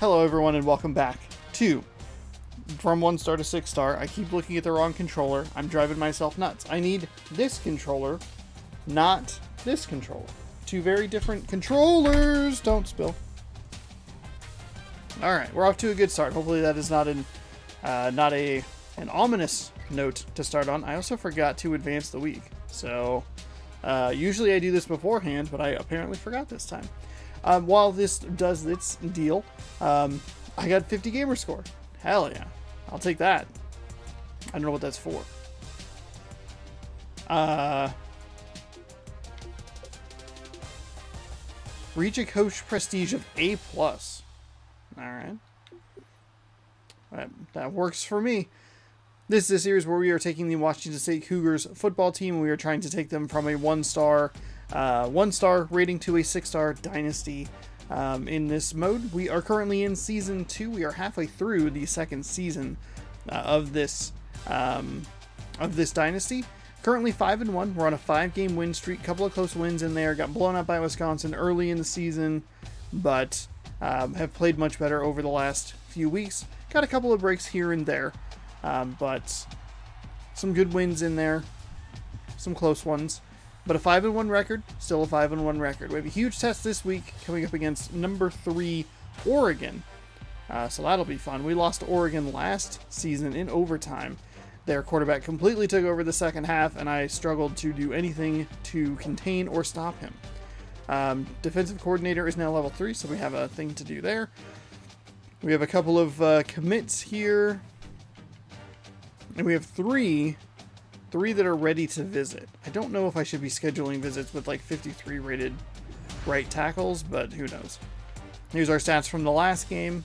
Hello everyone and welcome back to From 1 Star to 6 Star. I keep looking at the wrong controller. I'm driving myself nuts. I need this controller, not this controller. Two very different controllers. Don't spill. Alright, we're off to a good start. Hopefully that is not an ominous note to start on. I also forgot to advance the week. So usually I do this beforehand, but I apparently forgot this time. While this does its deal, I got 50 gamer score. Hell yeah. I'll take that. I don't know what that's for. Reach a coach prestige of A+. Alright. That works for me. This is a series where we are taking the Washington State Cougars football team, and we are trying to take them from a one-star rating to a six-star dynasty. In this mode, we are currently in season 2. We are halfway through the second season of this dynasty. Currently 5-1. We're on a 5-game win streak. Couple of close wins in there. Got blown out by Wisconsin early in the season, but have played much better over the last few weeks. Got a couple of breaks here and there, but some good wins in there, some close ones. But a 5-1 record, still a 5-1 record. We have a huge test this week coming up against number 3 Oregon, so that'll be fun. We lost to Oregon last season in overtime. Their quarterback completely took over the second half, and I struggled to do anything to contain or stop him. Defensive coordinator is now level 3, so we have a thing to do there. We have a couple of commits here, and we have three that are ready to visit. I don't know if I should be scheduling visits with like 53 rated right tackles, but who knows. Here's our stats from the last game.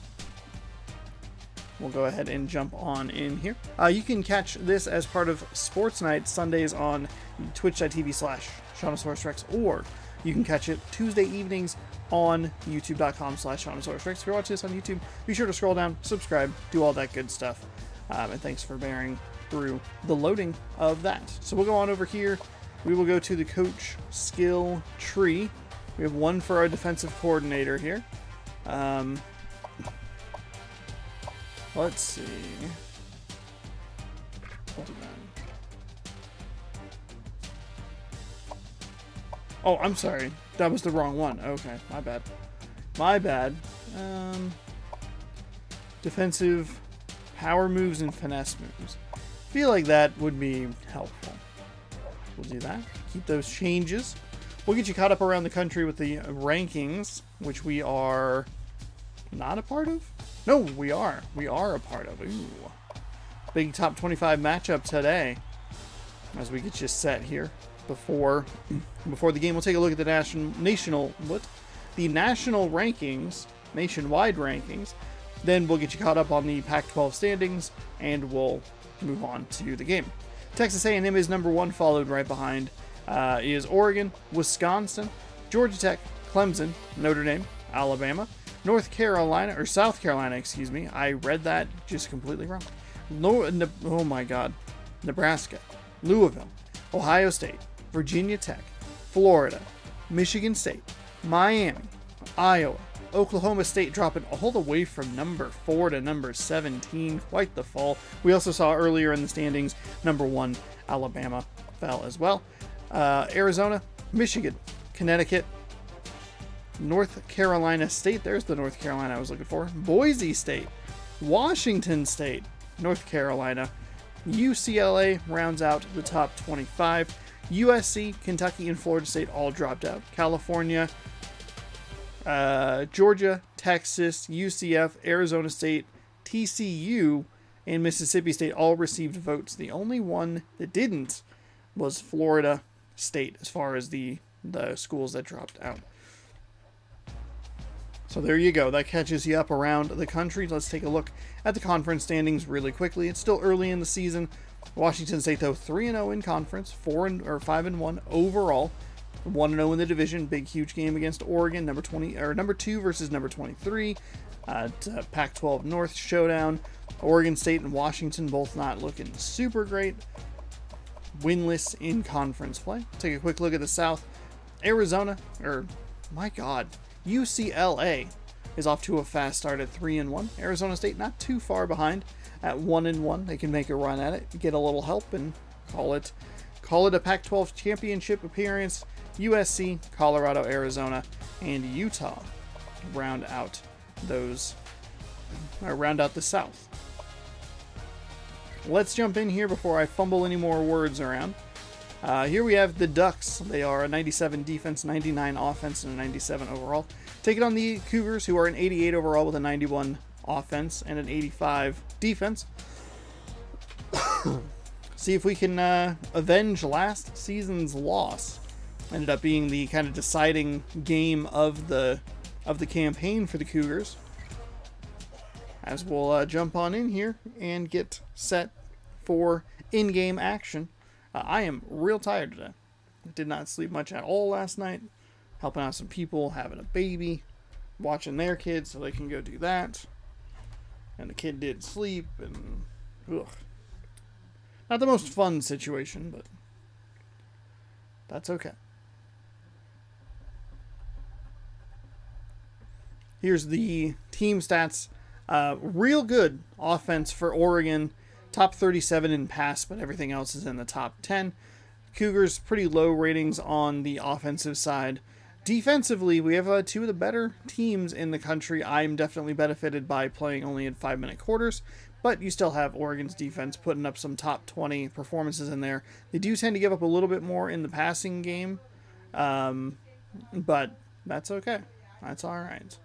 We'll go ahead and jump on in here. You can catch this as part of Sports Night Sundays on twitch.tv/seannosaurusrex, or you can catch it Tuesday evenings on youtube.com/seannosaurusrex. If you're watching this on YouTube, be sure to scroll down, subscribe, do all that good stuff. And thanks for bearing through the loading of that. So we'll go on over here. We will go to the coach skill tree. We have one for our defensive coordinator here. Let's see. Hold on. Oh, I'm sorry. That was the wrong one. Okay, my bad. My bad. Defensive power moves and finesse moves. I feel like that would be helpful. We'll do that. Keep those changes. We'll get you caught up around the country with the rankings, which we are not a part of. No, we are. We are a part of. Ooh. Big top 25 matchup today. As we get you set here before the game, we'll take a look at the national rankings, nationwide rankings. Then we'll get you caught up on the Pac-12 standings, and we'll move on to the game. Texas A&M is number 1, followed right behind is Oregon, Wisconsin, Georgia Tech, Clemson, Notre Dame, Alabama, South Carolina, excuse me. I read that just completely wrong. Oh my God. Nebraska, Louisville, Ohio State, Virginia Tech, Florida, Michigan State, Miami, Iowa, Oklahoma State dropping all the way from number 4 to number 17. Quite the fall. We also saw earlier in the standings, number 1 Alabama fell as well. Arizona, Michigan, Connecticut, North Carolina State. There's the North Carolina I was looking for. Boise State, Washington State, North Carolina. UCLA rounds out the top 25. USC, Kentucky, and Florida State all dropped out. California, Georgia, Texas, UCF, Arizona State, TCU, and Mississippi State all received votes. The only one that didn't was Florida State, as far as the schools that dropped out. So there you go. That catches you up around the country. Let's take a look at the conference standings really quickly. It's still early in the season. Washington State, though, 3-0 in conference, 5-1 overall. 1-0 in the division. Big, huge game against Oregon. Number 2 versus number 23. Pac-12 North showdown. Oregon State and Washington both not looking super great. Winless in conference play. Take a quick look at the South. UCLA is off to a fast start at 3-1. Arizona State not too far behind at 1-1. They can make a run at it, get a little help, and call it a Pac-12 championship appearance. USC, Colorado, Arizona, and Utah round out the South. Let's jump in here before I fumble any more words around. Here we have the Ducks. They are a 97 defense, 99 offense, and a 97 overall. Taking on the Cougars, who are an 88 overall with a 91 offense and an 85 defense. See if we can avenge last season's loss. Ended up being the kind of deciding game of the campaign for the Cougars. As we'll jump on in here and get set for in-game action. I am real tired today. I did not sleep much at all last night. Helping out some people, having a baby, watching their kids so they can go do that. And the kid did sleep, and ugh. Not the most fun situation, but that's okay. Here's the team stats. Real good offense for Oregon. Top 37 in pass, but everything else is in the top 10. Cougars, pretty low ratings on the offensive side. Defensively, we have two of the better teams in the country. I'm definitely benefited by playing only in 5-minute quarters, but you still have Oregon's defense putting up some top 20 performances in there. They do tend to give up a little bit more in the passing game, but that's okay. That's all right.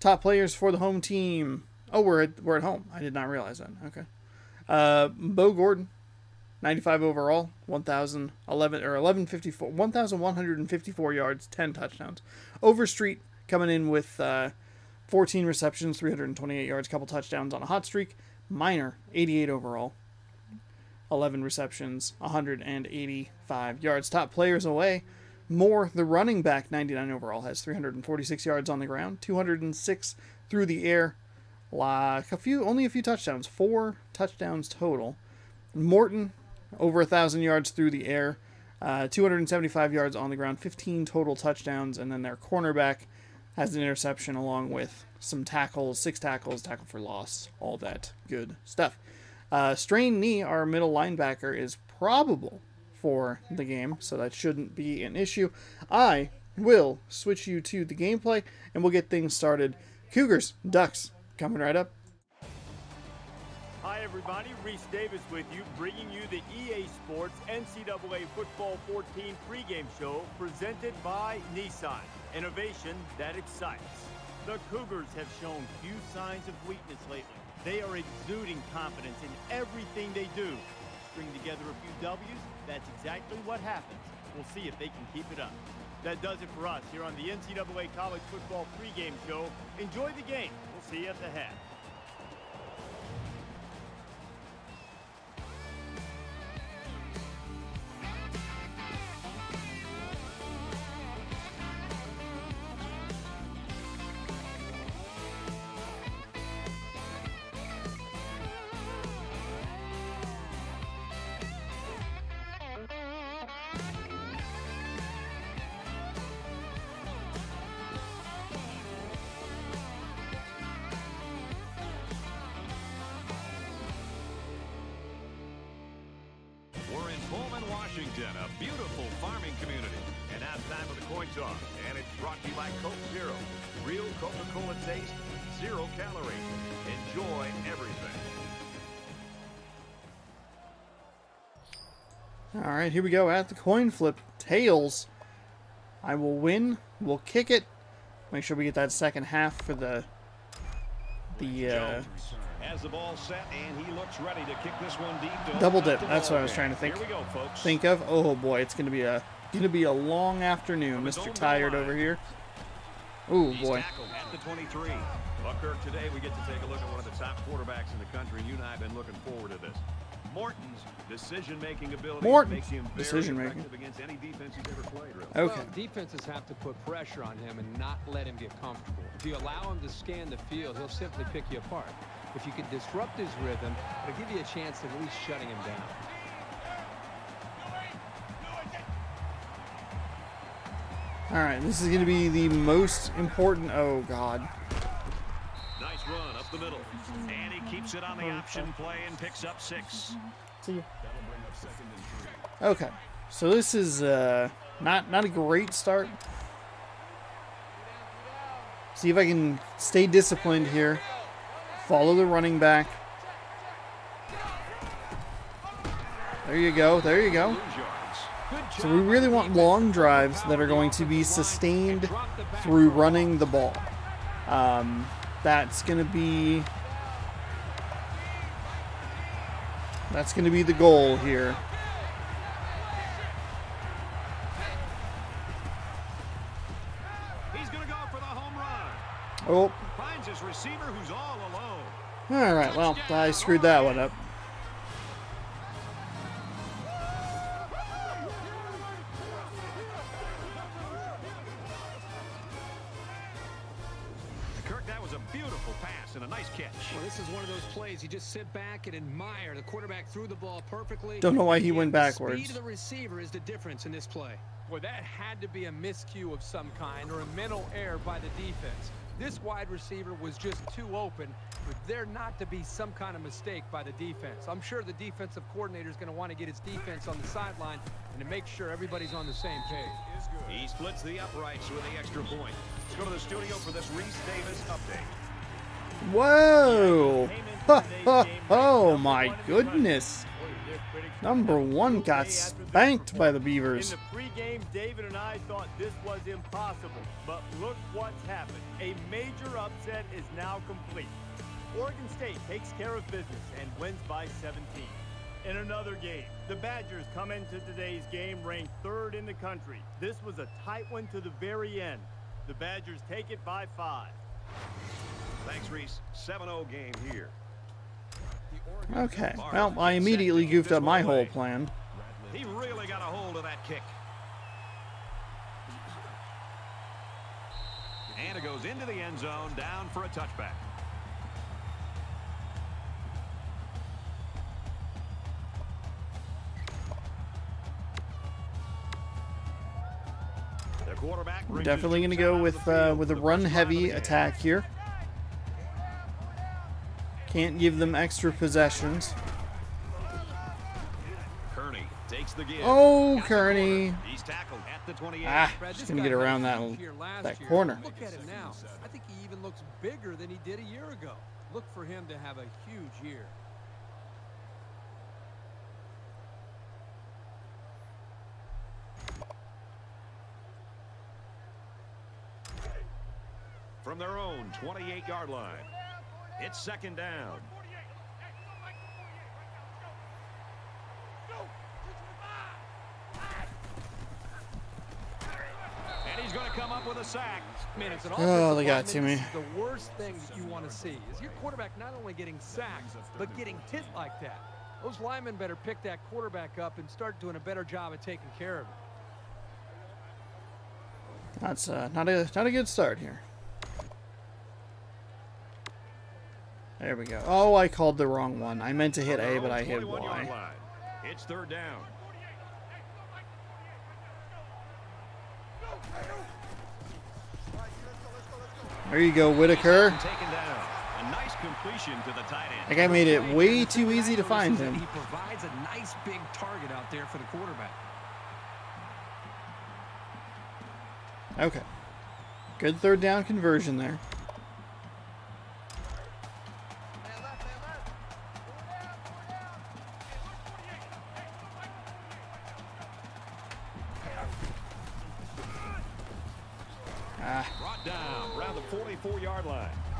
Top players for the home team. Oh, we're at home. I did not realize that. Okay. Bo Gordon, 95 overall, 1,154 yards, 10 touchdowns. Overstreet coming in with 14 receptions, 328 yards, couple touchdowns on a hot streak. Minor, 88 overall, 11 receptions, 185 yards. Top players away. Moore, the running back, 99 overall, has 346 yards on the ground, 206 through the air. Only a few touchdowns, 4 touchdowns total. Morton, over 1,000 yards through the air, 275 yards on the ground, 15 total touchdowns, and then their cornerback has an interception along with some tackles, 6 tackles, tackle for loss, all that good stuff. Strained knee, our middle linebacker, is probable for the game, so that shouldn't be an issue. I will switch you to the gameplay, and we'll get things started. Cougars, Ducks, coming right up. Hi everybody, Reese Davis with you, bringing you the EA Sports NCAA Football 14 pregame show presented by Nissan. Innovation that excites. The Cougars have shown few signs of weakness lately. They are exuding confidence in everything they do. String together a few W's, that's exactly what happens. We'll see if they can keep it up. That does it for us here on the NCAA College Football pregame show. Enjoy the game. We'll see you at the half. Washington, a beautiful farming community. And now it's time for the coin toss. And it's brought to you by Coke Zero. Real Coca-Cola taste, 0 calories. Enjoy everything. All right, here we go at the coin flip. Tails. I will win. We'll kick it. Make sure we get that second half for the has the ball set, and he looks ready to kick this one deep. Double dip. That's what I was trying to think of. Oh boy, it's gonna be a long afternoon, Mr. Tired over here. Oh boy. At the 23. Well, Kirk, today we get to take a look at one of the top quarterbacks in the country. You and I have been looking forward to this. Morton's decision-making ability makes him very effective against any defense he's ever played, really. Okay. Well, defenses have to put pressure on him and not let him get comfortable. If you allow him to scan the field, he'll simply pick you apart. If you can disrupt his rhythm, it'll give you a chance of at least shutting him down. All right, this is going to be the most important. Oh, God. the middle, and he keeps it on the option play and picks up 6. Okay, so this is not a great start. See if I can stay disciplined here. Follow the running back. There you go. There you go. So we really want long drives that are going to be sustained through running the ball. That's going to be the goal here. He's going to go for the home run. Oh. Finds his receiver who's all alone. All right. Well, I screwed that one up. You just sit back and admire. The quarterback threw the ball perfectly. Don't know why he went backwards. Speed of the receiver is the difference in this play. Well, that had to be a miscue of some kind or a mental error by the defense. This wide receiver was just too open for there not to be some kind of mistake by the defense. I'm sure the defensive coordinator is going to want to get his defense on the sideline and to make sure everybody's on the same page. He splits the uprights with the extra point. Let's go to the studio for this Reese Davis update. Whoa! Oh my goodness! Number 1 got spanked by the Beavers. In the pregame, David and I thought this was impossible, but look what's happened. A major upset is now complete. Oregon State takes care of business and wins by 17. In another game, the Badgers come into today's game ranked 3rd in the country. This was a tight one to the very end. The Badgers take it by 5. Thanks, Reese. 7-0 game here. Okay. Well, I immediately goofed up my whole plan. He really got a hold of that kick. And it goes into the end zone, down for a touchback. Their quarterback. We're definitely going to go with a run-heavy attack here. Can't give them extra possessions. Kearney takes the give. Oh, Kearney. He's tackled at the 28. Ah, just going to get around that corner. Look at him now. I think he even looks bigger than he did a year ago. Look for him to have a huge year. From their own 28-yard line. It's 2nd down. And he's going to come up with a sack. Oh, they got to me. The worst thing that you want to see is your quarterback not only getting sacked, but getting hit like that. Those linemen better pick that quarterback up and start doing a better job of taking care of him. That's not a good start here. There we go. Oh, I called the wrong one. I meant to hit A, but I hit Y. It's 3rd down. There you go, Whitaker. That guy made it way too easy to find him. He provides a nice big target out there for the quarterback. Okay. Good 3rd down conversion there.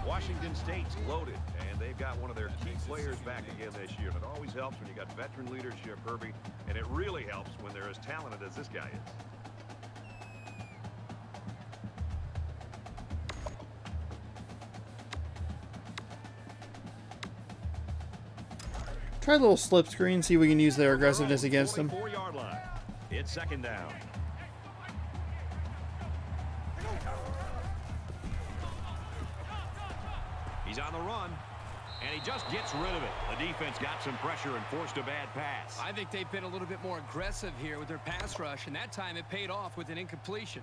Washington State's loaded, and they've got one of their key players back again this year. And it always helps when you got veteran leadership, Herbie, and it really helps when they're as talented as this guy is. Try a little slip screen, see if we can use their aggressiveness against them. 44-yard line. It's 2nd down. He's on the run, and he just gets rid of it. The defense got some pressure and forced a bad pass. I think they've been a little bit more aggressive here with their pass rush, and that time it paid off with an incompletion.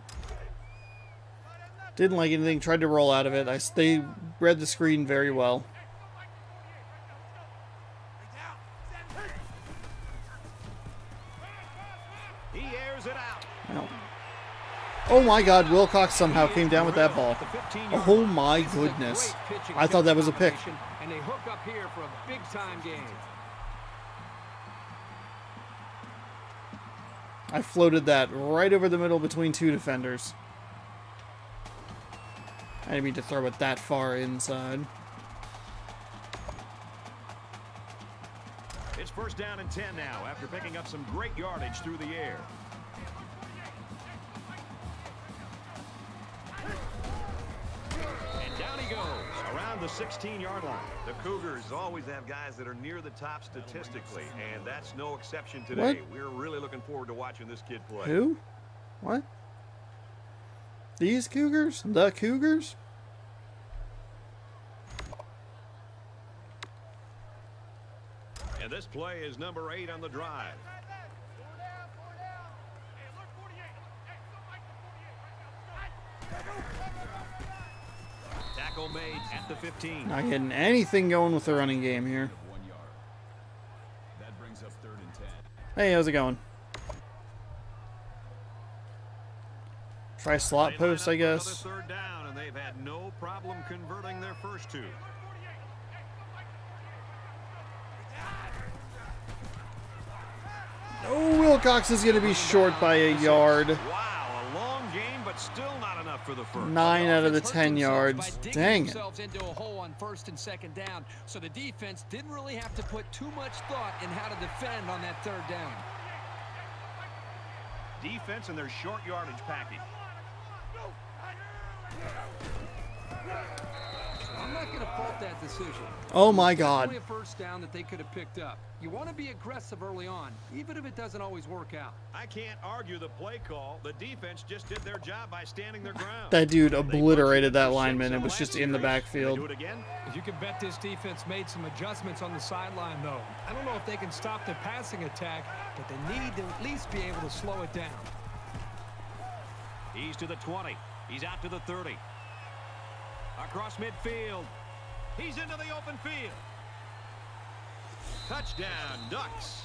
Didn't like anything, tried to roll out of it. They read the screen very well. Oh my God, Wilcox somehow came down with that ball. Oh my goodness. I thought that was a pick. And they hook up here for a big time game. I floated that right over the middle between two defenders. I didn't mean to throw it that far inside. It's first down and 10 now after picking up some great yardage through the air. And down he goes around the 16-yard line. The Cougars always have guys that are near the top statistically, and that's no exception today. What? We're really looking forward to watching this kid play. Who? What? These Cougars? The Cougars? And this play is number 8 on the drive. Tackle made at the 15. Not getting anything going with the running game here. That brings up third and 10. Hey, how's it going? Try slot post, I guess. Third down, and they've had no problem converting their first two. Oh, Wilcox is going to be short by a yard. Wow, a long game, but still not enough for the first. 9 out of the 10 yards. Dang it. Into a hole on first and second down, so the defense didn't really have to put too much thought in how to defend on that third down. Defense and their short yardage package. I'm not going to fault that decision. Oh my God. Only a first down that they could have picked up. You want to be aggressive early on, even if it doesn't always work out. I can't argue the play call. The defense just did their job by standing their ground. That dude obliterated that lineman. It was just in the backfield. Do it again. You can bet this defense made some adjustments on the sideline, though. I don't know if they can stop the passing attack, but they need to at least be able to slow it down. He's to the 20. He's out to the 30. Across midfield. He's into the open field. Touchdown, Ducks.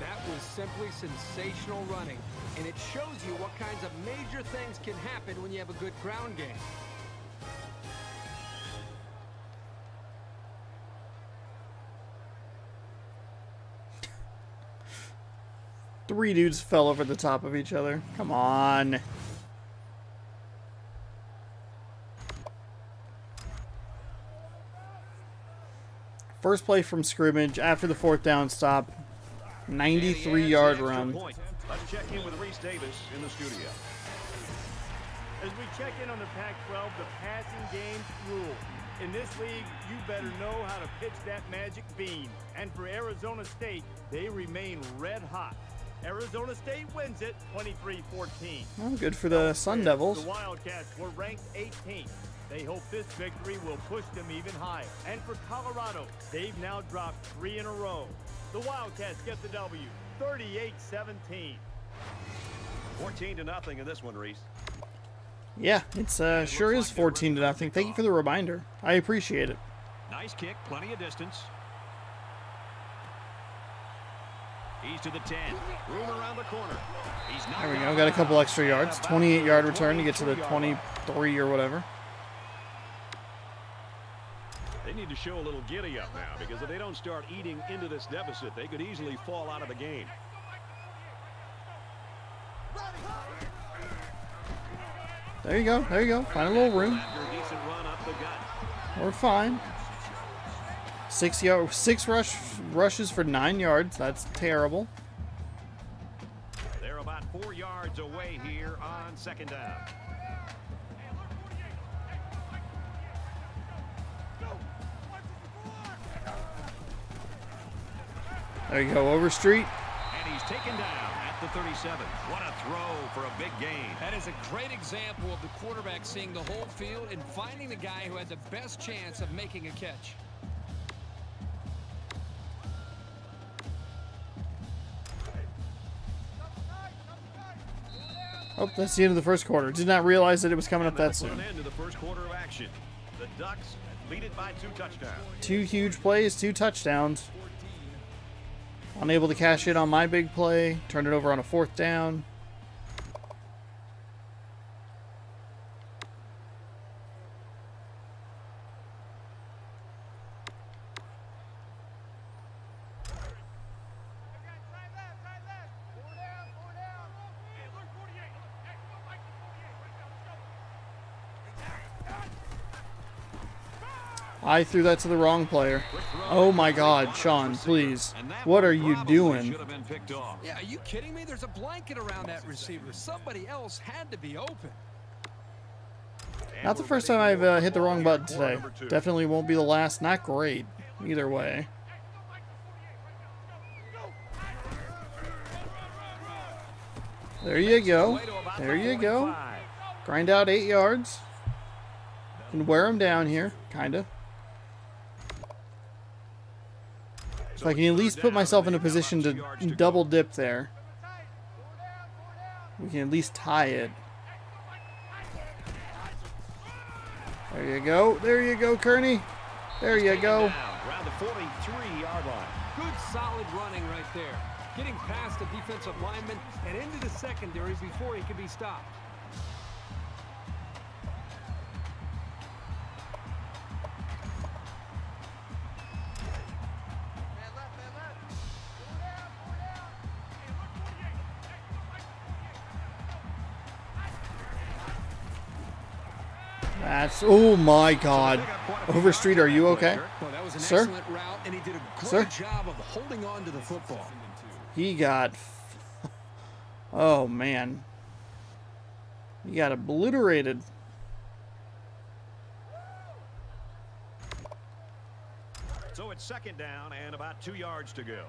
That was simply sensational running, and it shows you what kinds of major things can happen when you have a good ground game. Three dudes fell over the top of each other. Come on. First play from scrimmage after the fourth down stop. 93-yard run. Let's check in with Reese Davis in the studio. As we check in on the Pac-12, the passing game rule. In this league, you better know how to pitch that magic bean. And for Arizona State, they remain red hot. Arizona State wins it 23-14. Well, good for the Sun Devils. The Wildcats were ranked 18th. They hope this victory will push them even higher. And for Colorado, they've now dropped 3 in a row. The Wildcats get the W, 38-17. 14-0 in this one, Reese. Yeah, it's sure is 14-0. Thank you for the reminder. I appreciate it. Nice kick, plenty of distance. He's to the 10. Room around the corner. He's not. There we go. Got a couple extra yards. 28-yard return to get to the 23 or whatever. They need to show a little giddy up now, because if they don't start eating into this deficit, they could easily fall out of the game. There you go. There you go. Find a little room. We're fine. 6 rushes for 9 yards. That's terrible. They're about 4 yards away here on second down. There you go, Overstreet. And he's taken down at the 37. What a throw for a big gain. That is a great example of the quarterback seeing the whole field and finding the guy who had the best chance of making a catch. Oh, that's the end of the first quarter. Did not realize that it was coming up that soon. An end to the first quarter of action. The Ducks lead it by 2 touchdowns. 2 huge plays, 2 touchdowns. Unable to cash in on my big play. Turned it over on a fourth down. I threw that to the wrong player. Oh my God, Sean, please. What are you doing? Yeah, are you kidding me? There's a blanket around that receiver. Somebody else had to be open. Not the first time I've hit the wrong button today. Definitely won't be the last. Not great either way. There you go. There you go. Grind out 8 yards. Can wear them down here, kind of. If I can at least put myself in a position to double dip there, we can at least tie it. There you go, Kearney. There you go. Around the 43-yard line. Good solid running right there. Getting past the defensive lineman and into the secondary before he can be stopped. That's, oh my God. Overstreet, are you okay? Sir? Sir? He got, oh man. He got obliterated. So it's second down and about 2 yards to go.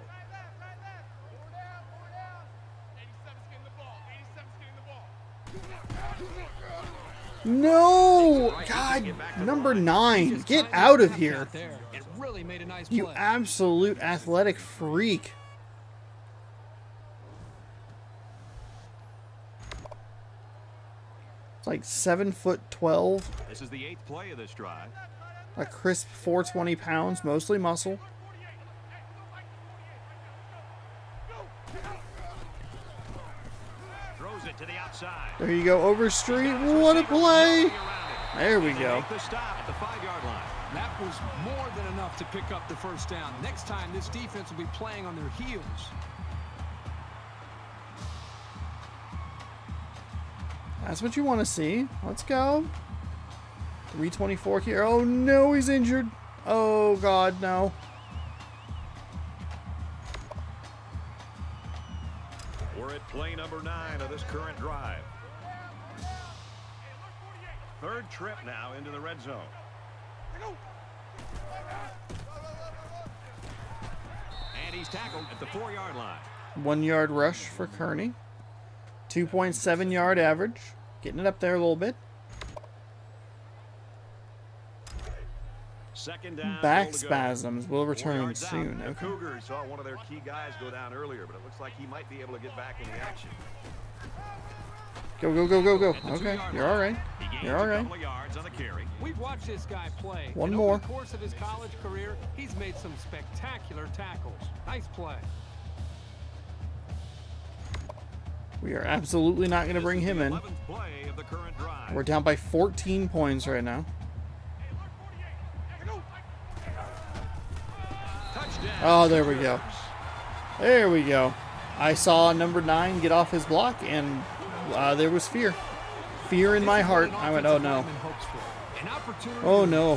No! God, number 9. Get out of here. You absolute athletic freak. It's like 7'12". This is the 8th play of this drive. A crisp 420 pounds, mostly muscle. There you go, Overstreet. What a play! There we go. That was more than enough to pick up the first down. Next time, this defense will be playing on their heels. That's what you want to see. Let's go. 324 here. Oh no, he's injured. Oh God, no. Play number 9 of this current drive. Third trip now into the red zone. And he's tackled at the 4-yard line. 1 yard rush for Kearney. 2.7 yard average. Getting it up there a little bit. Back spasms will return soon. Okay. The Cougars saw one of their key guys go down earlier, but it looks like he might be able to get back in the action. Go, go, go, go, go. Okay, you're all right. You're all right. We've watched this guy play. One more. Over the course of his college career, he's made some spectacular tackles. Nice play. We are absolutely not going to bring him in. We're down by 14 points right now. Oh, there we go. There we go. I saw number 9 get off his block, and there was fear. Fear in my heart. I went, oh no. Oh no.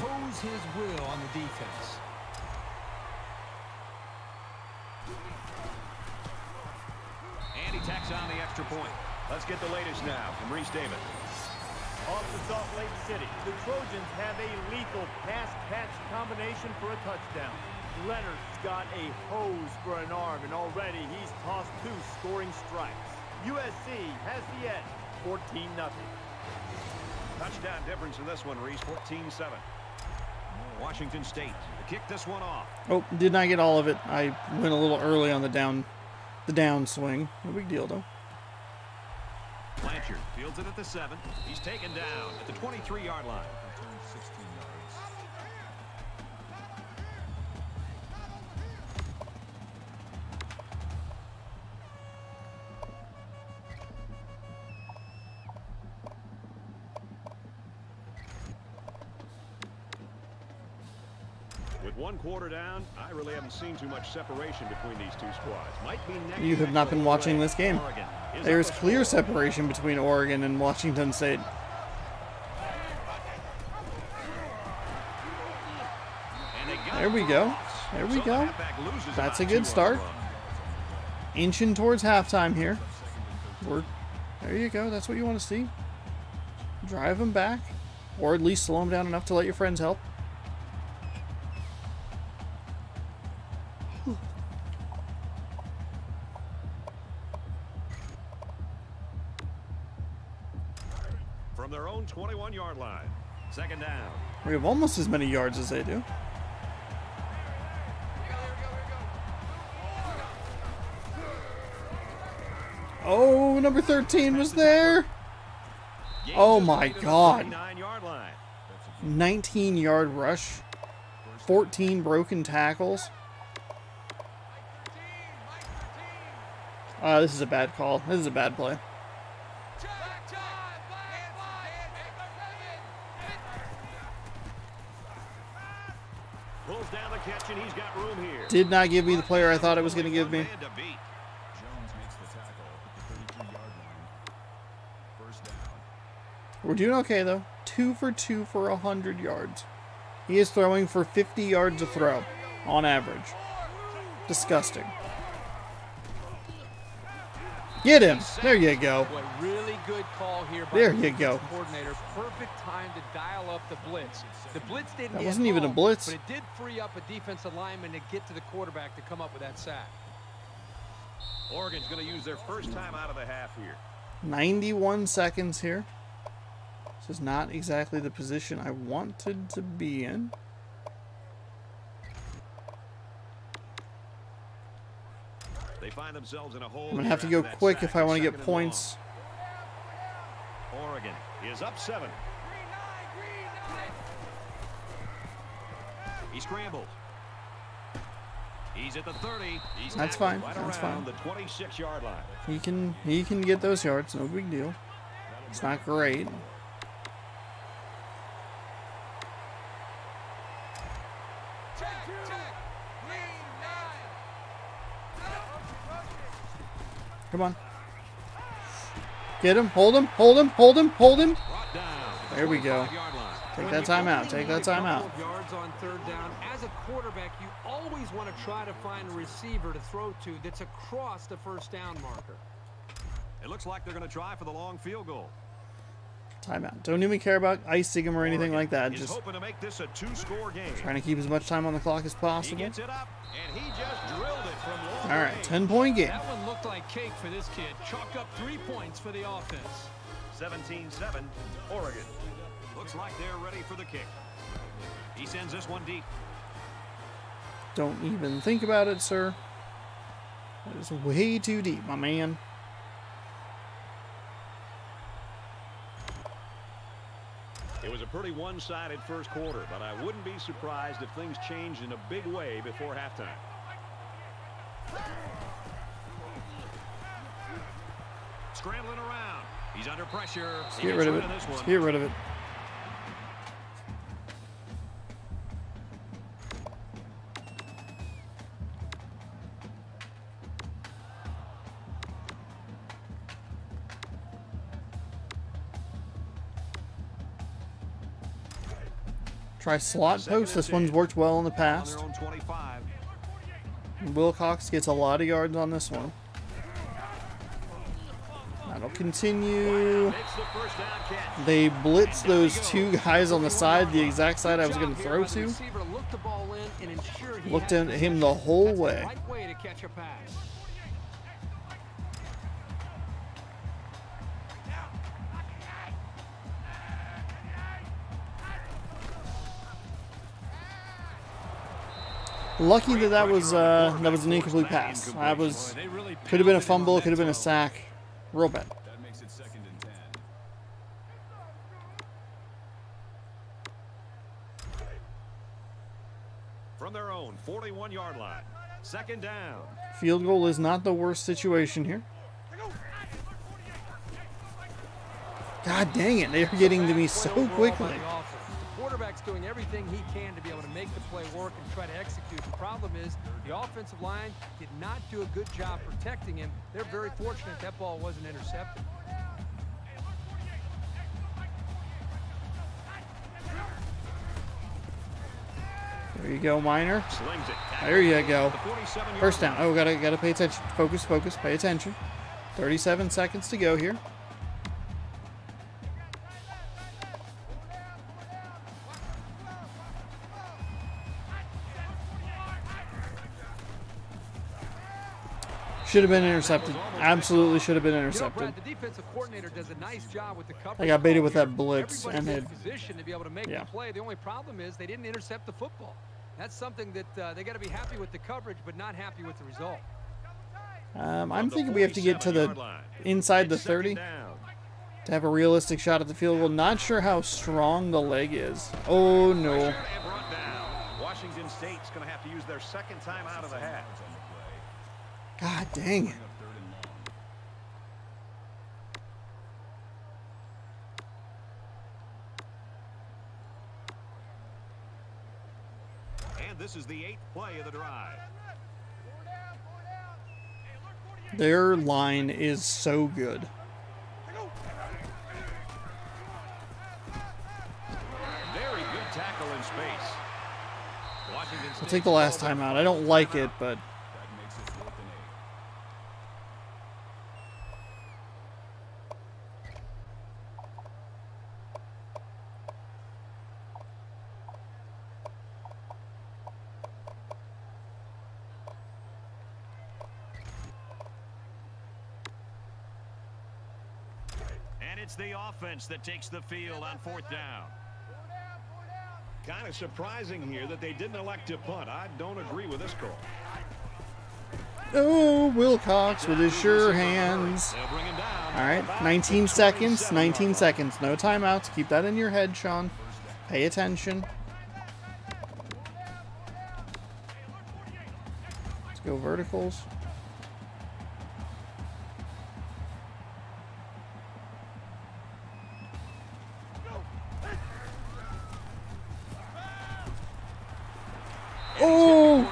And he tacks on the extra point. Let's get the latest now from Reese Davis. Off to Salt Lake City, the Trojans have a lethal pass-catch combination for a touchdown. Leonard's got a hose for an arm, and already he's tossed 2 scoring strikes. USC has the edge, 14-0. Touchdown difference in this one, Reese, 14-7. Washington State kicked this one off. Oh, did not get all of it. I went a little early on the down swing. No big deal, though. Blanchard fields it at the 7. He's taken down at the 23-yard line. With one quarter down, I really haven't seen too much separation between these two squads. Might be next. You have not been watching this game. There's clear separation between Oregon and Washington State. There we go. There we go. That's a good start. Inching towards halftime here. There you go. That's what you want to see. Drive them back, or at least slow them down enough to let your friends help. From their own 21-yard line, second down. We have almost as many yards as they do. Oh, number 13 was there. Oh my God. 19-yard rush, 14 broken tackles. This is a bad call. This is a bad play. Did not give me the player I thought it was going to give me. We're doing okay though. 2 for 2 for 100 yards. He is throwing for 50 yards a throw on average. Disgusting. Get him. There you go. Really good call here by there you go. Coordinator. Perfect time to dial up the blitz. The blitz didn't. That wasn't even a blitz. But it did free up a defensive lineman to get to the quarterback to come up with that sack. Oregon's going to use their first time out of the half here. 91 seconds here. This is not exactly the position I wanted to be in. They find themselves in a hole. I'm gonna have to go quick if I want to get points. Oregon is up 7. He scrambles. He's at the 30. That's fine. That's fine. The 26-yard line. He can get those yards. No big deal. It's not great. Come on. Get him. Hold him. Hold him. Hold him. Hold him. There we go. Take that time out. Take that time out. Yards on third down. As a quarterback, you always want to try to find a receiver to throw to that's across the first down marker. It looks like they're going to try for the long field goal. Timeout. Don't even care about icing him or anything like that. Just hoping to make this a two-score game. Trying to keep as much time on the clock as possible. He gets it up, and he just drilled it from long range. All right, 10-point game. That one looked like cake for this kid. Chalk up 3 points for the offense. 17-7, Oregon. Looks like they're ready for the kick. He sends this one deep. Don't even think about it, sir. That is way too deep, my man. It was a pretty one-sided first quarter, but I wouldn't be surprised if things changed in a big way before halftime. Scrambling around. He's under pressure. Let's get rid of it. Let's get rid of it. Try slot post. This one's worked well in the past. Wilcox gets a lot of yards on this one. That'll continue. They blitz those two guys on the side, the exact side I was going to throw to. Looked at him the whole way. Lucky that that was an incomplete pass. That was could have been a fumble, could have been a sack. Real bad. That makes it 2nd and 10. From their own 41-yard line, second down. Field goal is not the worst situation here. God dang it! They are getting to me so quickly. quarterback's doing everything he can to be able to make the play work and try to execute. The problem is the offensive line did not do a good job protecting him. They're very fortunate that ball wasn't intercepted. There you go, Minor. There you go. First down. Oh, gotta pay attention. Focus, focus, pay attention. 37 seconds to go here. Should have been intercepted. Absolutely should have been intercepted. I got baited with that blitz, and it. Yeah. The only problem is they didn't intercept the football. That's something that they got to be happy with the coverage, but not happy with the result. I'm thinking we have to get to the inside the 30 to have a realistic shot at the field goal. Not sure how strong the leg is. Oh no. Washington State's going to have to use their second time out of the half. God dang it. And this is the eighth play of the drive. Their line is so good. Very good tackle in space. I'll take the last timeout. I don't like it, but the offense that takes the field on fourth down. Kind of surprising here that they didn't elect to punt. I don't agree with this call. Oh, Wilcox with his sure hands. All right, 19 seconds, 19 seconds. No timeouts. Keep that in your head, Sean. Pay attention. Let's go verticals.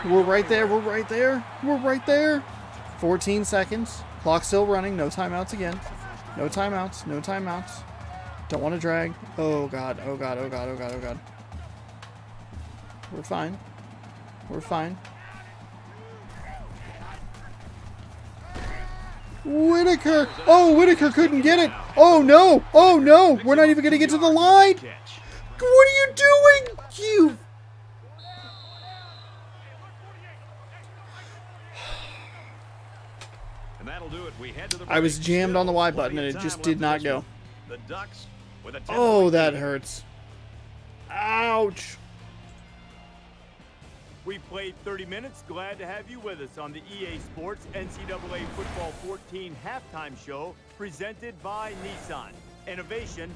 We're right there. We're right there. We're right there. 14 seconds. Clock still running. No timeouts again. No timeouts. No timeouts. Don't want to drag. Oh, God. Oh, God. Oh, God. Oh, God. Oh, God. We're fine. We're fine. Whitaker. Oh, Whitaker couldn't get it. Oh, no. Oh, no. We're not even going to get to the line. What are you doing? You... I was jammed on the Y button and it just did not go. Oh, that hurts. Ouch. We played 30 minutes. Glad to have you with us on the EA Sports NCAA Football 14 halftime show presented by Nissan. Innovation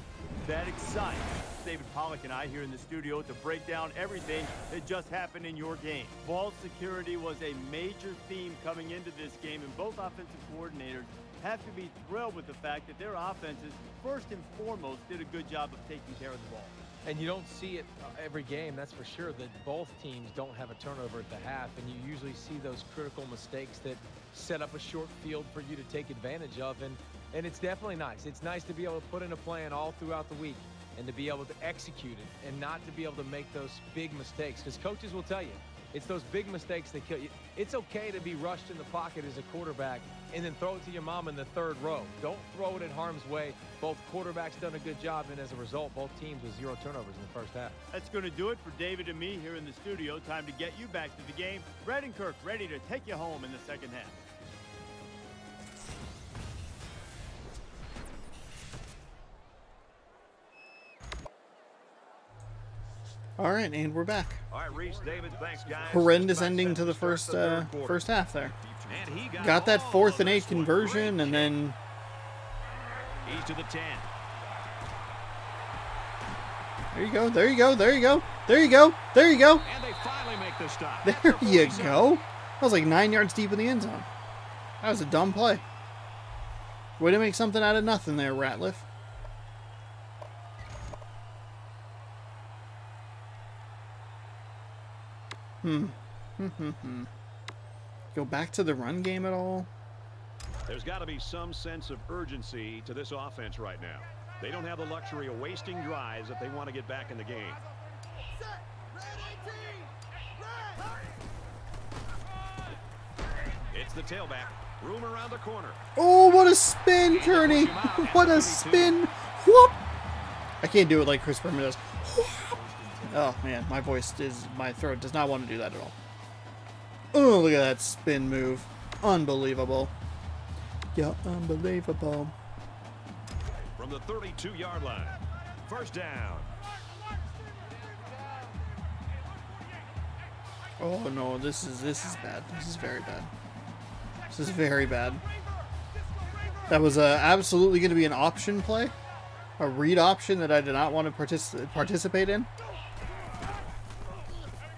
that excites. David Pollack and I here in the studio to break down everything that just happened in your game. Ball security was a major theme coming into this game, and both offensive coordinators have to be thrilled with the fact that their offenses, first and foremost, did a good job of taking care of the ball. And you don't see it every game, that's for sure, that both teams don't have a turnover at the half, and you usually see those critical mistakes that set up a short field for you to take advantage of, and it's definitely nice. It's nice to be able to put in a plan all throughout the week and to be able to execute it and not to be able to make those big mistakes, because coaches will tell you, it's those big mistakes that kill you. It's okay to be rushed in the pocket as a quarterback and then throw it to your mom in the third row. Don't throw it in harm's way. Both quarterbacks done a good job, and as a result, both teams with zero turnovers in the first half. That's going to do it for David and me here in the studio. Time to get you back to the game. Brad and Kirk ready to take you home in the second half. All right, and we're back. All right, Reese, David, thanks, guys. Horrendous ending to the first half there. Got that 4th and 8 conversion, and then he's to the 10. There you go. There you go. There you go. There you go. There you go. And they finally make the stop. There you go. That was like 9 yards deep in the end zone. That was a dumb play. Way to make something out of nothing there, Ratliff. Go back to the run game at all? There's got to be some sense of urgency to this offense right now. They don't have the luxury of wasting drives if they want to get back in the game. It's the tailback. Room around the corner. Oh, what a spin, Kearney. What a spin. Whoop. I can't do it like Chris Berman does. Whoop. Oh, man. My voice is... My throat does not want to do that at all. Oh, look at that spin move. Unbelievable. Yeah, unbelievable. From the 32-yard line. First down. Oh, no. This is bad. This is very bad. This is very bad. That was absolutely going to be an option play. A read option that I did not want to participate in.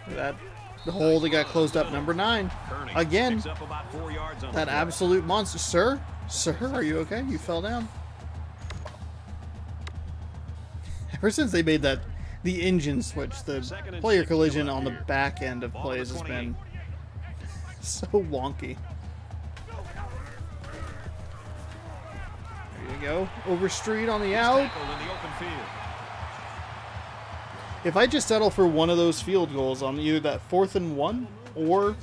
That hole that got closed up, number 9. Again, that absolute monster. Sir? Sir, are you okay? You fell down. Ever since they made that, the engine switch, the player collision on the back end of plays has been so wonky. There you go. Overstreet on the out. If I just settle for one of those field goals on either that 4th and 1 or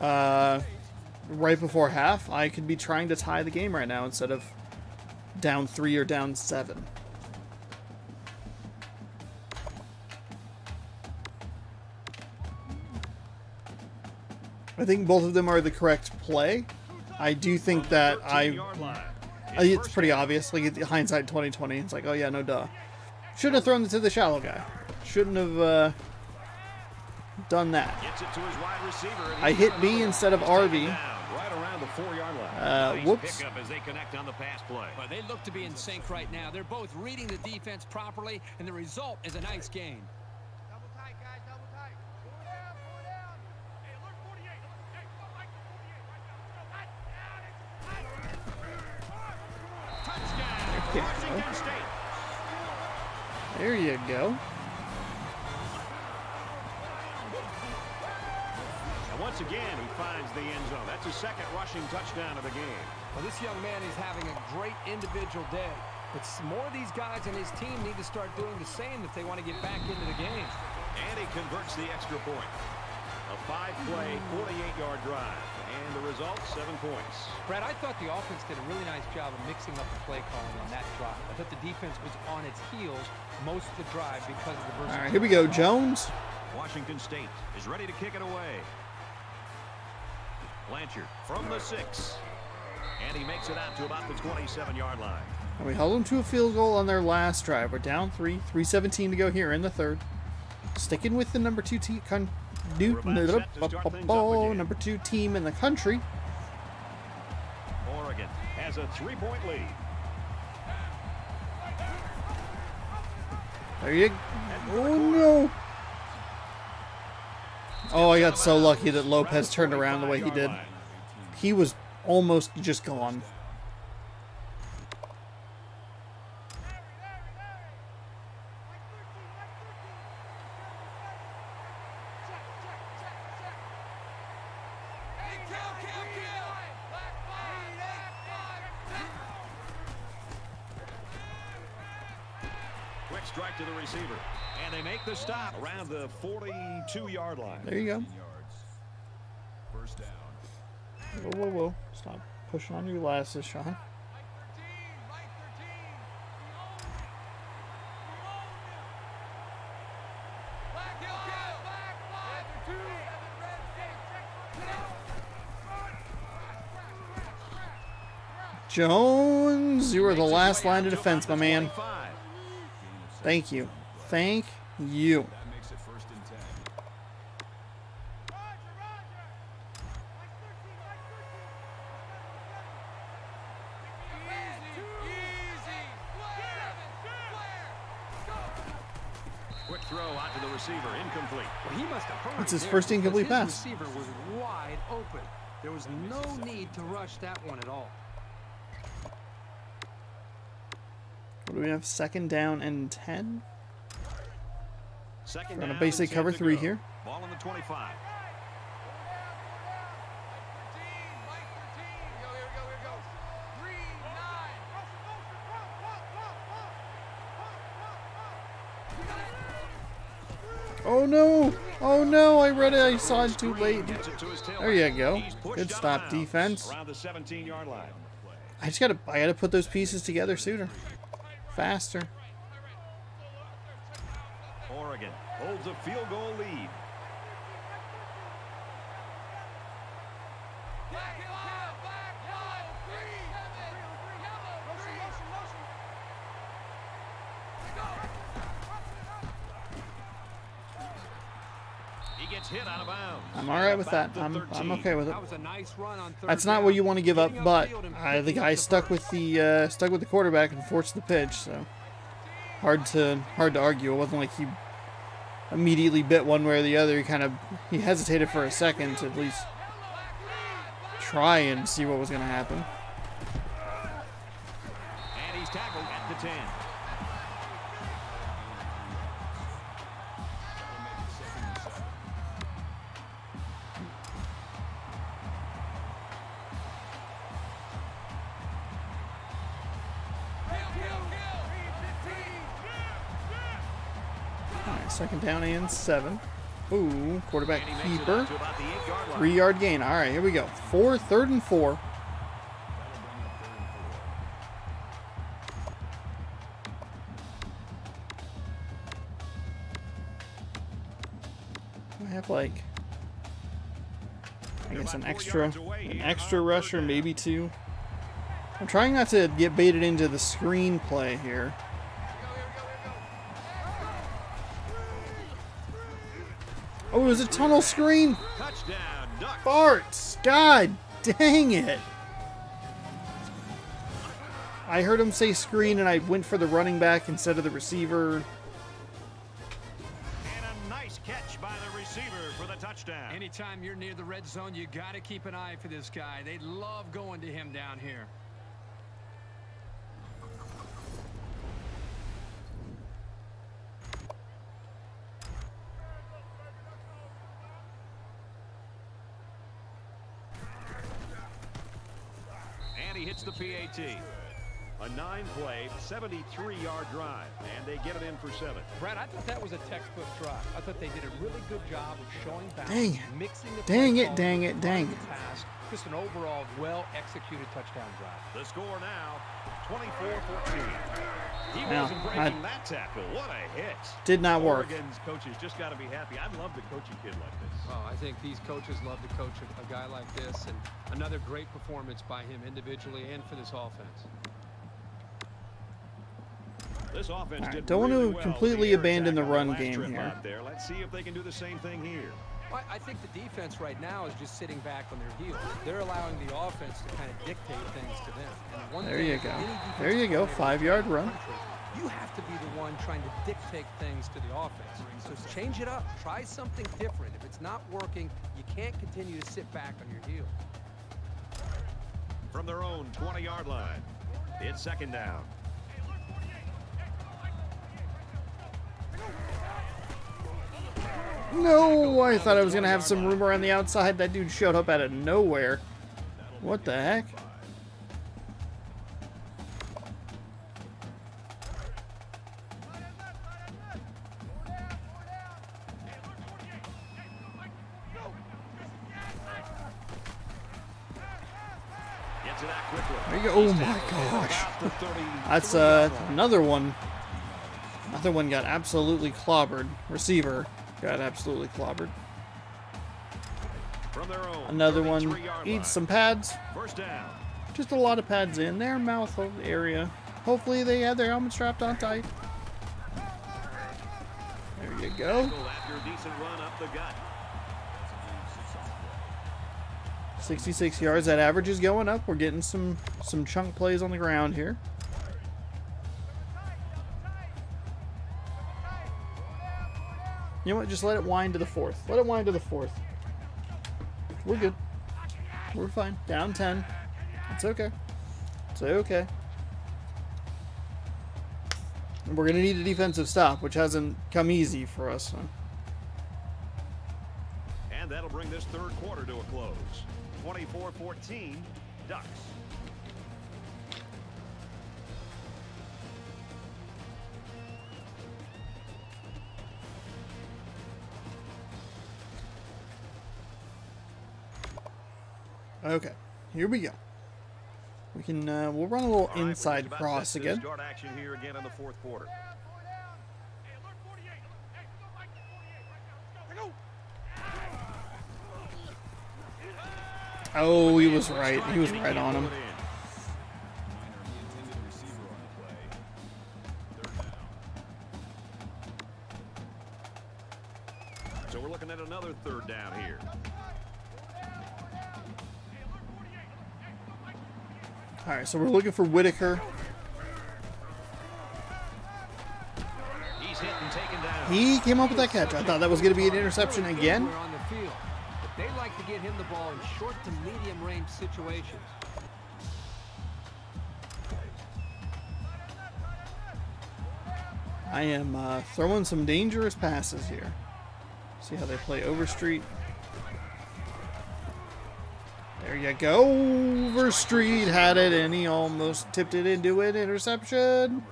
right before half, I could be trying to tie the game right now instead of down 3 or down 7. I think both of them are the correct play. I do think that it's pretty obvious. Like hindsight 2020, it's like, oh yeah, no duh. Shouldn't have thrown it to the shallow guy. Shouldn't have done that. I hit B instead of RB. Whoops. They look to be in sync right now. They're both reading the defense properly, and the result is a nice game. There you go. And once again, he finds the end zone. That's his second rushing touchdown of the game. Well, this young man is having a great individual day. But more of these guys and his team need to start doing the same if they want to get back into the game. And he converts the extra point. A 5-play, 48-yard drive. And the result, 7 points. Brad, I thought the offense did a really nice job of mixing up the play calling on that drive. I thought the defense was on its heels most of the drive because of the versatility. All right, here we go, Jones. Washington State is ready to kick it away. Blanchard from the 6. And he makes it out to about the 27-yard line. And we held them to a field goal on their last drive. We're down 3, 3:17 to go here in the 3rd. Sticking with the number 2 team. Number 2 team in the country. Oregon has a 3-point lead. There you go. Oh no. Oh, I got so lucky that Lopez turned around the way he did. He was almost just gone. Strike to the receiver, and they make the stop around the 42-yard line. There you go. First down. Whoa, whoa, whoa. Stop pushing on your glasses, Sean. Jones, you were the last line of defense, my man. Thank you. Thank you. That makes it first and 10. Quick throw out to the receiver, incomplete. Well, he must have. It's his first incomplete pass. Receiver was wide open. There was no need to rush that one at all. We have 2nd down and 10. We're going to basically cover 3 here. Ball on the 25. Oh no! Oh no! I read it. I saw it too late. There you go. Good stop, defense. Around the 17-yard line. I gotta put those pieces together sooner, faster. Oregon holds a field goal lead. I'm all right with that. I'm okay with it. That's not what you want to give up, but the guy stuck with the quarterback and forced the pitch. So hard to argue. It wasn't like he immediately bit one way or the other. He hesitated for a second to at least try and see what was going to happen. And he's tackled at the 10. Second down and 7. Ooh, quarterback keeper. 3-yard gain. All right, here we go. 3rd and 4. I have like, I guess an extra rusher, maybe 2. I'm trying not to get baited into the screen play here. Oh, it was a tunnel screen. Touchdown, Ducks. Farts. God dang it. I heard him say screen, and I went for the running back instead of the receiver. And a nice catch by the receiver for the touchdown. Anytime you're near the red zone, you got to keep an eye for this guy. They love going to him down here. The PAT. A 9-play, 73-yard drive, and they get it in for 7. Brad, I thought that was a textbook drive. I thought they did a really good job of showing back, mixing the pass, just an overall well-executed touchdown drive. The score now, 24-14. He wasn't breaking that tackle. What a hit. Did not work. Oregon's coaches just got to be happy. I love the coaching kid like this. Oh, I think these coaches love to coach a guy like this, and another great performance by him individually and for this offense. This offense did don't really want to completely abandon the run game here. Let's see if they can do the same thing here. I think the defense right now is just sitting back on their heels. They're allowing the offense to kind of dictate things to them. And there you go. There you go. 5-yard run. You have to be the one trying to dictate things to the offense. So change it up. Try something different. If it's not working, you can't continue to sit back on your heels. From their own 20-yard line, it's 2nd down. No, I thought I was gonna have some room around the outside. That dude showed up out of nowhere. What the heck? There you go. Oh my gosh. That's another one. Another one got absolutely clobbered. Receiver got absolutely clobbered. Another one eats some pads. Just a lot of pads in their mouth area. Hopefully they had their helmet strapped on tight. There you go. After a decent run up the gut. 66 yards. That average is going up. We're getting some chunk plays on the ground here. You know what? Just let it wind to the 4th. Let it wind to the 4th. We're good. We're fine. Down 10. It's okay. It's okay. And we're going to need a defensive stop, which hasn't come easy for us. So. that'll bring this third quarter to a close. 24-14, Ducks. Okay, here we go. We can we'll run a little inside cross again. Start action here again in the fourth quarter. Oh, he was right. He was right on him. So we're looking at another third down here. All right, so we're looking for Whitaker. He's hit and taken down. He came up with that catch. I thought that was going to be an interception again. On the field, but they like to get him the ball in short to medium range situations. I am throwing some dangerous passes here. See how they play Overstreet. There you go. Overstreet had it, and he almost tipped it into an interception.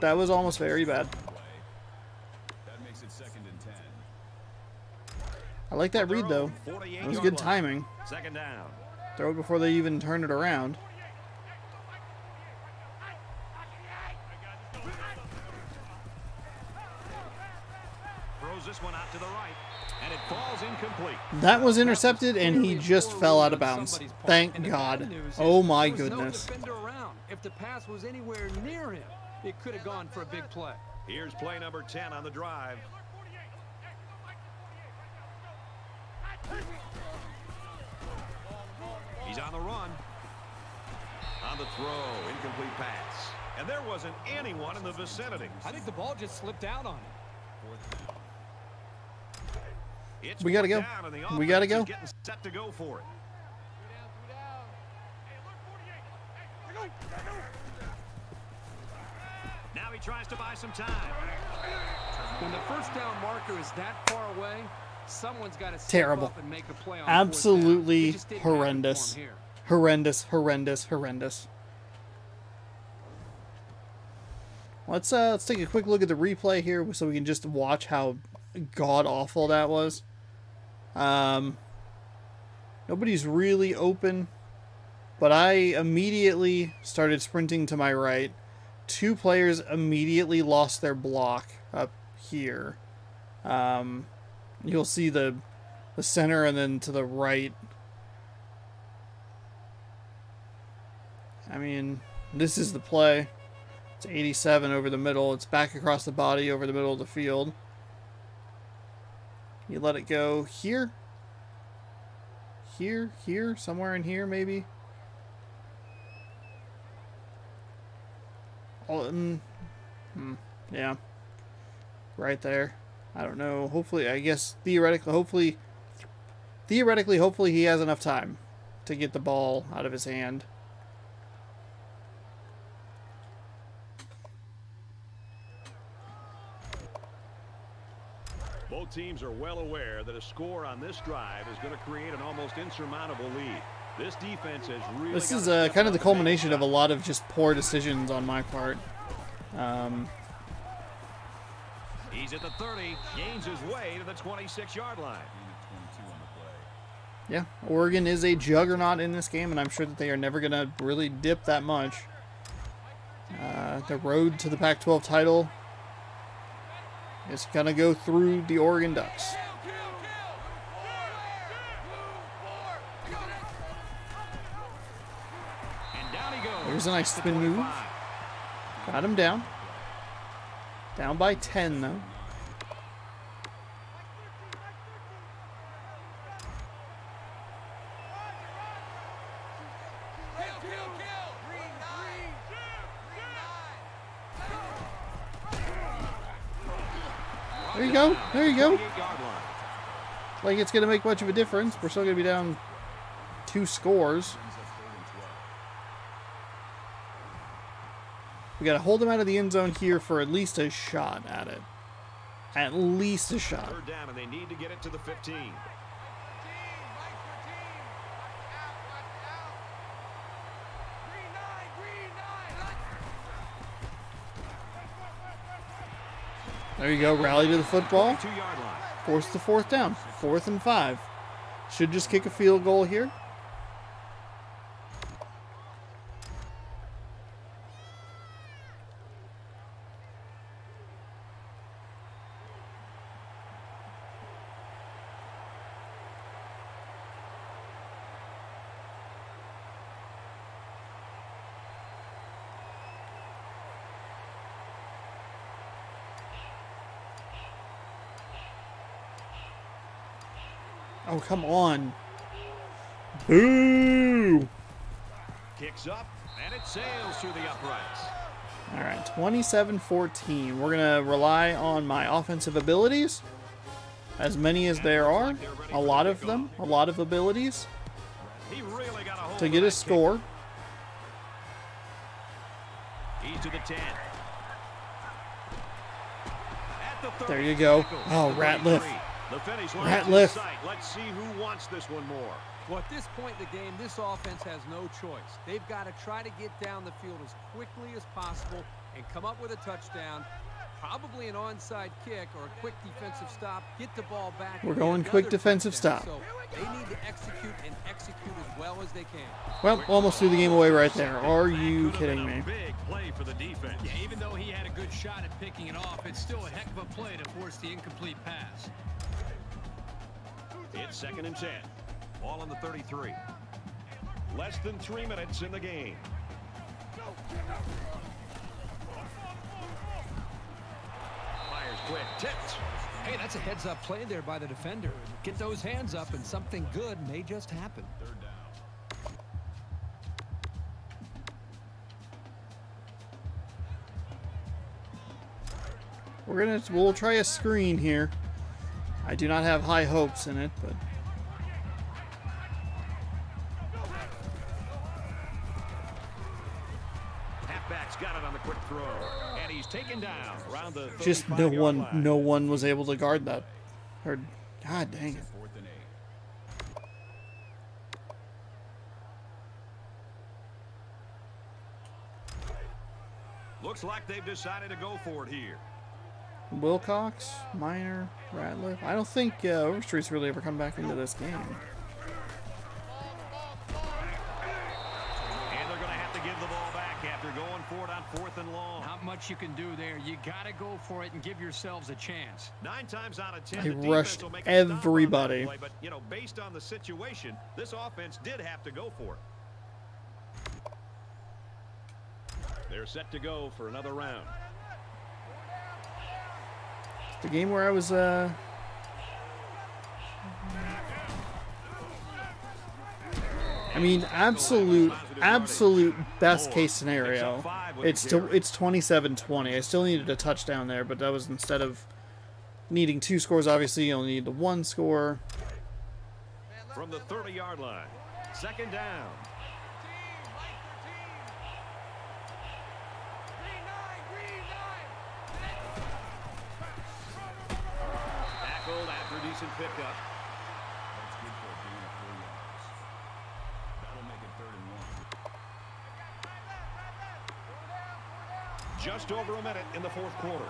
That was almost very bad. I like that read, though. It was good timing. Throw it before they even turned it around. Throws this one out to the right. And it falls incomplete. That was intercepted, and he just fell out of bounds. Thank God. Oh my goodness. If the pass was anywhere near him, it could have gone for a big play. Here's play number 10 on the drive. He's on the run. On the throw, incomplete pass. And there wasn't anyone in the vicinity. I think the ball just slipped out on him. We gotta go. We gotta go. Now he tries to buy some time. When the first down marker is that far away, someone's got to terrible up and make a play on. Absolutely horrendous. Horrendous. Let's take a quick look at the replay here so we can just watch how god awful that was. Nobody's really open, but I immediately started sprinting to my right. Two players immediately lost their block up here. You'll see the center and then to the right. I mean, this is the play. It's 87 over the middle. It's back across the body over the middle of the field. You let it go here, here, somewhere in here, maybe. Yeah, right there. I don't know. Hopefully, I guess theoretically, hopefully he has enough time to get the ball out of his hand. Both teams are well aware that a score on this drive is going to create an almost insurmountable lead. This defense has really. This is kind of the culmination of a lot of just poor decisions on my part. He's at the 30, gains his way to the 26-yard line. Yeah, Oregon is a juggernaut in this game, and I'm sure that they are never going to really dip that much. The road to the Pac-12 title. It's going to go through the Oregon Ducks. There's a nice spin move. Got him down. Down by 10, though. There you go. There you go. Like it's going to make much of a difference. We're still going to be down two scores. We got to hold them out of the end zone here for at least a shot at it. At least a shot. Third down, and they need to get it to the 15. There you go. Rally to the football. Force the fourth down. 4th and 5. Should just kick a field goal here. Oh, come on. Boo! Kicks up, and it sails through the uprights. All right, 27-14. We're going to rely on my offensive abilities. As many as there are. A lot of them. A lot of abilities. To get a score. He's to the 10. There you go. Oh, Ratliff. The finish line is in sight. Let's see who wants this one more. Well, at this point in the game, this offense has no choice. They've got to try to get down the field as quickly as possible and come up with a touchdown, probably an onside kick or a quick defensive stop, get the ball back. We're going quick defensive stop. So they need to execute and execute as well as they can. Well, almost threw the game away right there. Are you kidding me? Big play for the defense. Yeah, even though he had a good shot at picking it off, it's still a heck of a play to force the incomplete pass. It's 2nd and 10. Ball on the 33. Less than 3 minutes in the game. Fires quick. Tipped. Hey, that's a heads-up play there by the defender. Get those hands up, and something good may just happen. 3rd down. We'll try a screen here. I do not have high hopes in it, but halfback's got it on the quick throw, and he's taken down around the just no one was able to guard that. Or God dang it. Looks like they've decided to go for it here. Wilcox, Minor, Ratliff. I don't think Overstreet's really ever come back into this game. And they're going to have to give the ball back after going for it on 4th and long. Not much you can do there. You got to go for it and give yourselves a chance. 9 times out of 10, they rushed everybody. But you know, based on the situation, this offense did have to go for it. They're set to go for another round. The game where I was I mean, absolute best case scenario, it's 27-20. I still needed a touchdown there, but that was instead of needing 2 scores. Obviously you only need the 1 score. From the 30-yard line, 2nd down. After decent pickup. That's good for a gain of 3 yards. That'll make it 3rd and 1. Just over a minute in the 4th quarter.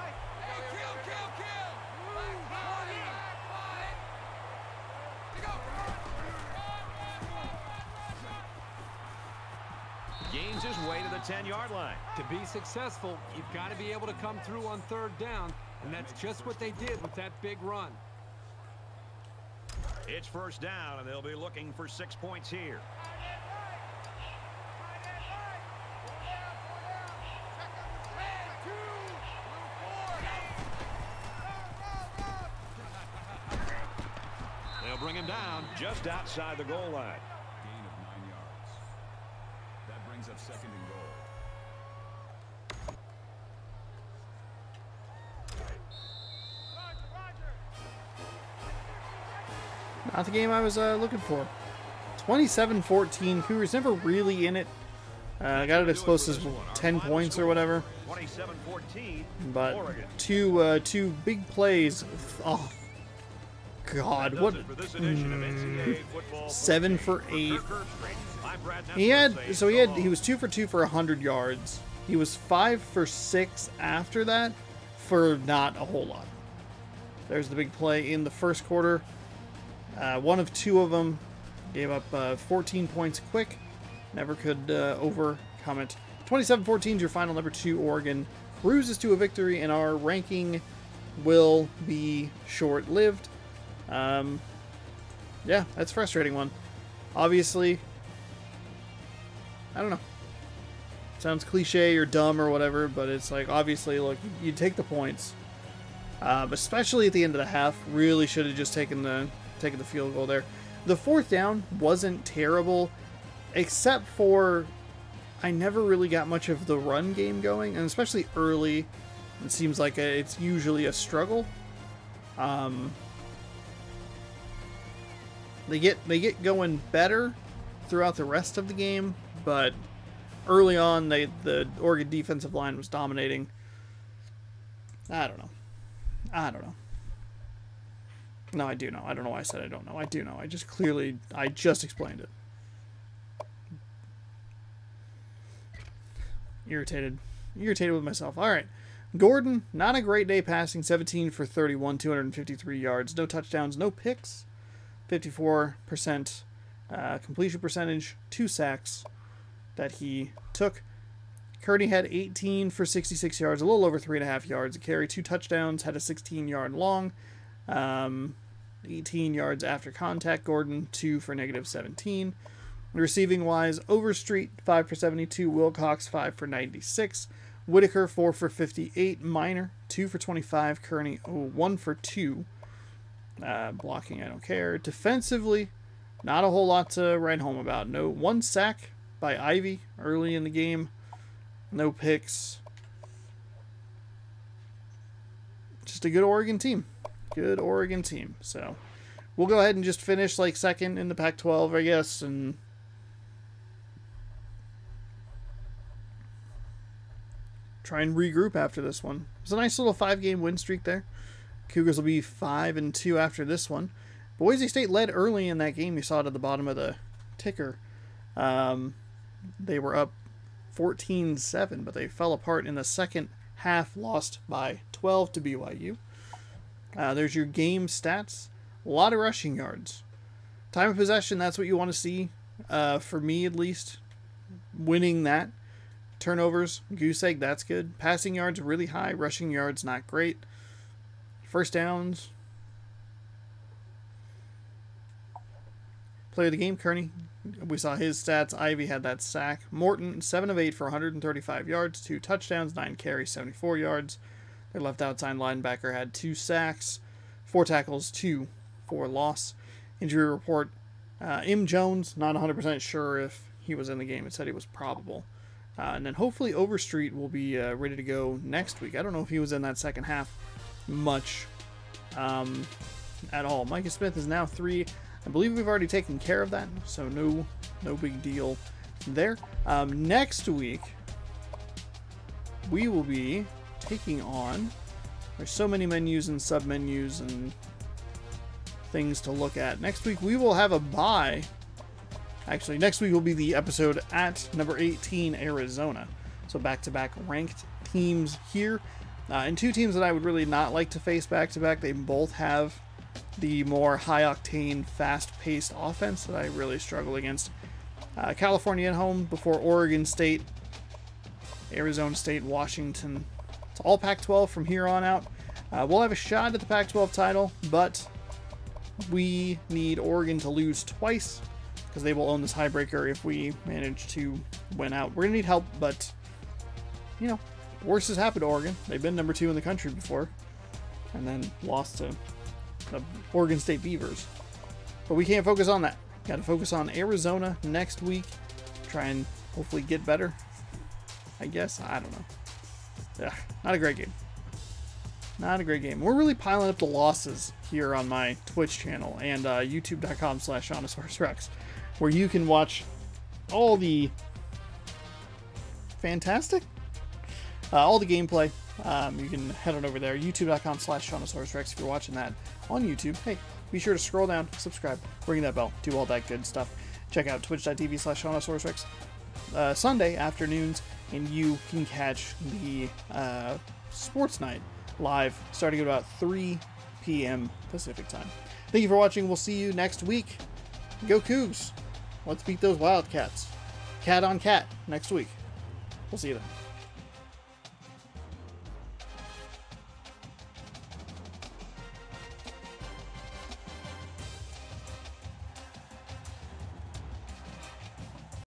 Gains his way to the 10-yard line. To be successful, you've got to be able to come through on 3rd down. And that's just what they did with that big run. It's 1st down, and they'll be looking for 6 points here. They'll bring him down just outside the goal line. Gain of 9 yards. That brings up 2nd and goal. Not the game I was looking for. 27-14. Cougars never really in it. Got it as close as 10 points or whatever. But two big plays. Oh, God. What? 7 for 8. He was 2 for 2 for 100 yards. He was 5 for 6 after that. for not a whole lot. There's the big play in the first quarter. One of two of them. Gave up 14 points quick. Never could overcome it. 27-14 is your final. Number 2, Oregon cruises to a victory, and our ranking will be short-lived. Yeah, that's a frustrating one. Obviously, I don't know. Sounds cliche or dumb or whatever, but it's like, obviously, look, you take the points. Especially at the end of the half, really should have just taken the field goal there. The fourth down wasn't terrible, except for I never really got much of the run game going, and especially early, it seems like it's usually a struggle. They get going better throughout the rest of the game, but early on, the Oregon defensive line was dominating. I don't know. No, I do know. I don't know why I said I don't know. I do know. I just explained it. Irritated with myself. All right. Gordon, not a great day passing. 17 for 31, 253 yards. No touchdowns, no picks. 54% completion percentage. 2 sacks that he took. Kearney had 18 for 66 yards, a little over 3.5 yards a carry. 2 touchdowns, had a 16-yard long. 18 yards after contact. Gordon, 2 for negative 17. Receiving wise, Overstreet, 5 for 72. Wilcox, 5 for 96. Whitaker, 4 for 58. Minor, 2 for 25. Kearney, 1 for 2. Blocking, I don't care. Defensively, not a whole lot to write home about. No, 1 sack by Ivy early in the game. No picks. Just a good Oregon team. Good Oregon team. So we'll go ahead and just finish like second in the Pac-12, I guess, and try and regroup after this one. It's a nice little 5-game win streak there. Cougars will be 5-2 after this one. Boise State led early in that game. You saw it at the bottom of the ticker. They were up 14-7, but they fell apart in the second half, lost by 12 to BYU. There's your game stats. A lot of rushing yards. Time of possession, that's what you want to see. For me, at least. Winning that. Turnovers, goose egg, that's good. Passing yards, really high. Rushing yards, not great. First downs. Player of the game, Kearney. We saw his stats. Ivy had that sack. Morton, 7 of 8 for 135 yards. 2 touchdowns, 9 carries, 74 yards. Their left outside linebacker had 2 sacks, 4 tackles, 2 for loss. Injury report, M. Jones, not 100% sure if he was in the game. It said he was probable. And then hopefully Overstreet will be ready to go next week. I don't know if he was in that second half much at all. Micah Smith is now 3. I believe we've already taken care of that, so no big deal there. Next week, we will be taking on, there's so many menus and submenus and things to look at. Next week we will have a bye. Actually, next week will be the episode at number 18, Arizona. So back-to-back ranked teams here, and 2 teams that I would really not like to face back-to-back. They both have the more high-octane, fast-paced offense that I really struggle against. California at home before Oregon State, Arizona State, Washington. It's all Pac-12 from here on out. We'll have a shot at the Pac-12 title, but we need Oregon to lose twice because they will own this tiebreaker if we manage to win out. We're going to need help, but, you know, worse has happened to Oregon. They've been number 2 in the country before and then lost to the Oregon State Beavers. But we can't focus on that. Got to focus on Arizona next week. Try and hopefully get better, I guess. I don't know. Yeah, not a great game. Not a great game. We're really piling up the losses here on my Twitch channel and youtube.com/seannosaurusrex, where you can watch all the fantastic, all the gameplay. You can head on over there, youtube.com/seannosaurusrex. If you're watching that on YouTube, hey, be sure to scroll down, subscribe, ring that bell, do all that good stuff. Check out twitch.tv/seannosaurusrex Sunday afternoons, and you can catch the sports night live starting at about 3 p.m. Pacific time. Thank you for watching. We'll see you next week. Go Cougs. Let's beat those Wildcats. Cat on cat next week. We'll see you then.